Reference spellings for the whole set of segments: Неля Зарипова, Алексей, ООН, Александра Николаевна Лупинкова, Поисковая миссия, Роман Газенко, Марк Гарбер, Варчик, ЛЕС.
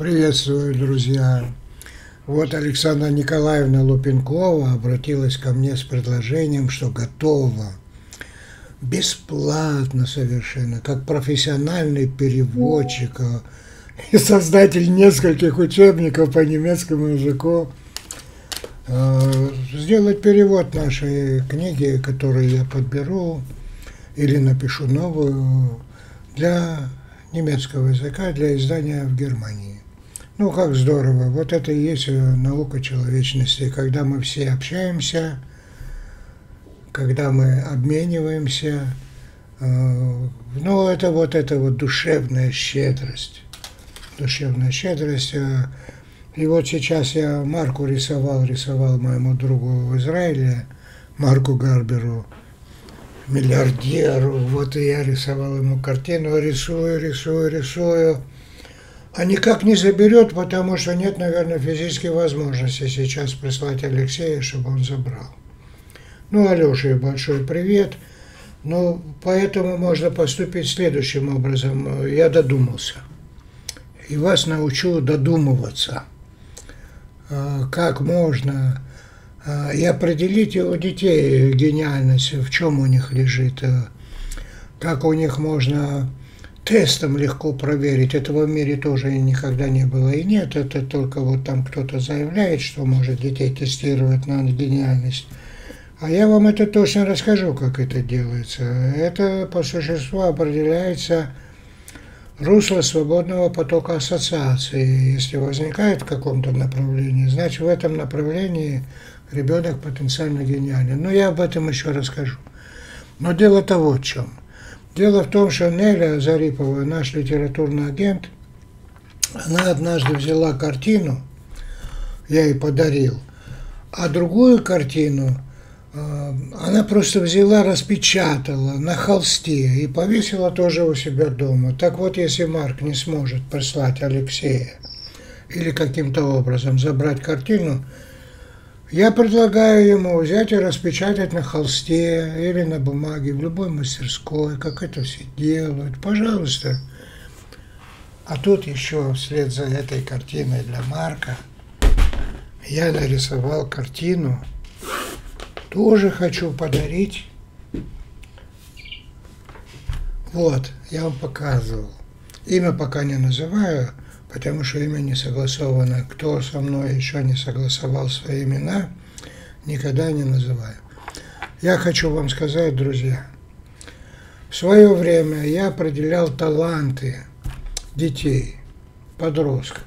Приветствую, друзья. Вот Александра Николаевна Лупинкова обратилась ко мне с предложением, что готова бесплатно совершенно, как профессиональный переводчик и создатель нескольких учебников по немецкому языку, сделать перевод нашей книги, которую я подберу или напишу новую, для немецкого языка, для издания в Германии. Ну, как здорово! Вот это и есть наука человечности, когда мы все общаемся, когда мы обмениваемся. Ну, это вот душевная щедрость. Душевная щедрость. И вот сейчас я Марку рисовал моему другу в Израиле, Марку Гарберу, миллиардеру. Вот и я рисовал ему картину, рисую. А никак не заберет, потому что нет, наверное, физической возможности сейчас прислать Алексея, чтобы он забрал. Ну, Алёше большой привет. Ну, поэтому можно поступить следующим образом. Я додумался. И вас научу додумываться, как можно, и определить у детей гениальность, в чем у них лежит, как у них можно тестом легко проверить. Этого в мире тоже никогда не было и нет, это только вот там кто-то заявляет, что может детей тестировать на гениальность. А я вам это точно расскажу, как это делается. Это по существу определяется русло свободного потока ассоциации. Если возникает в каком-то направлении, значит, в этом направлении ребенок потенциально гениален. Но я об этом еще расскажу. Но дело-то вот в чем. Дело в том, что Неля Зарипова, наш литературный агент, она однажды взяла картину, я ей подарил, а другую картину она просто взяла, распечатала на холсте и повесила тоже у себя дома. Так вот, если Марк не сможет прислать Алексея или каким-то образом забрать картину, я предлагаю ему взять и распечатать на холсте или на бумаге в любой мастерской, как это все делают. Пожалуйста. А тут еще вслед за этой картиной для Марка я нарисовал картину, тоже хочу подарить. Вот, я вам показывал. Имя пока не называю, потому что имя не согласовано. Кто со мной еще не согласовал свои имена, никогда не называю. Я хочу вам сказать, друзья, в свое время я определял таланты детей, подростков.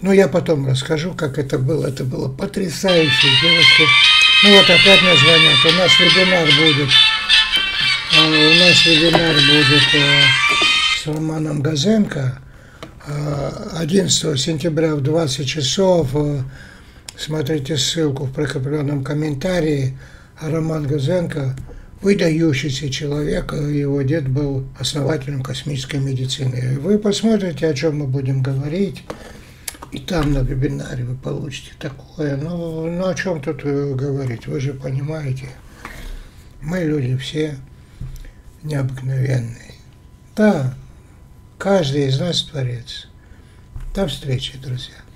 Но я потом расскажу, как это было. Это было потрясающе, девочки. Ну вот опять мне звонят. У нас вебинар будет. С Романом Газенко 11 сентября в 20 часов. Смотрите ссылку в прикрепленном комментарии. Роман Газенко, выдающийся человек, его дед был основателем космической медицины. Вы посмотрите, о чем мы будем говорить. И там на вебинаре вы получите такое. Ну о чем тут говорить? Вы же понимаете, мы люди все необыкновенные. Да, каждый из нас творец. До встречи, друзья.